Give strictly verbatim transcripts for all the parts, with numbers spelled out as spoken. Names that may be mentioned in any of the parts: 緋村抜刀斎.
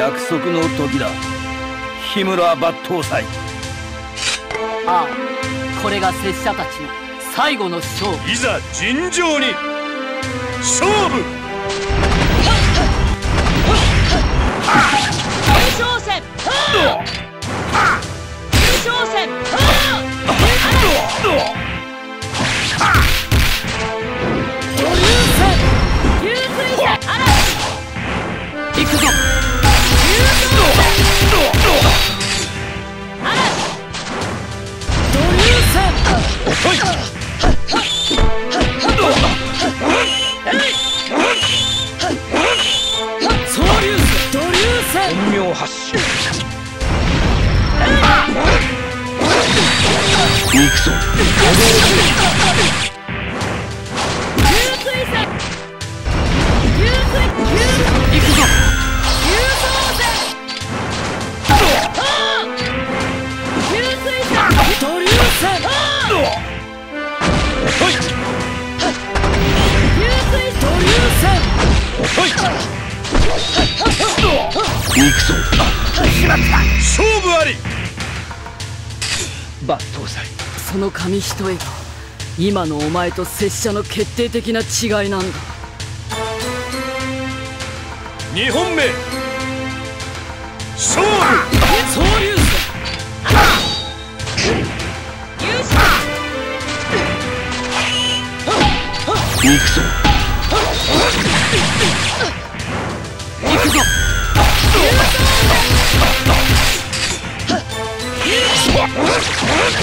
約束の時だ。緋村抜刀斎。ああ、これが拙者たちの最後の勝負。いざ尋常に勝負。優勝戦。優勝戦。流水戦。嵐。行くぞ。 その紙一重が今のお前と拙者の決定的な違いなんだ。にほんめ勝負。総流星優勝。行くぞ。行くぞ。優勝。 行くぞ。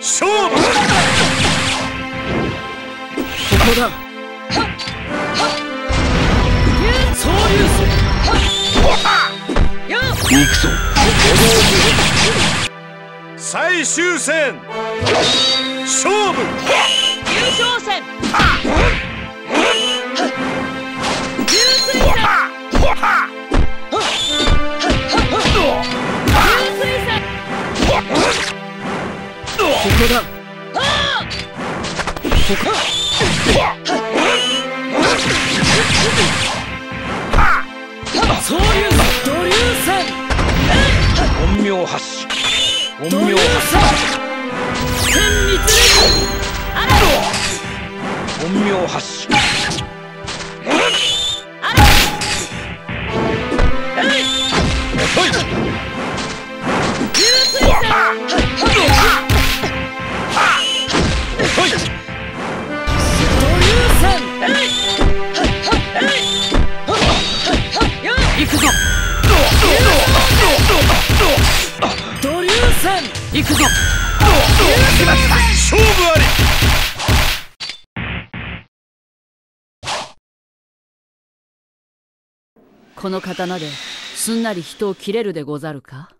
勝負。ここだ。総流星。行くぞ。最終戦勝負。優勝戦。流水戦。 本名発信。 この刀ですんなり人を斬れるでござるか？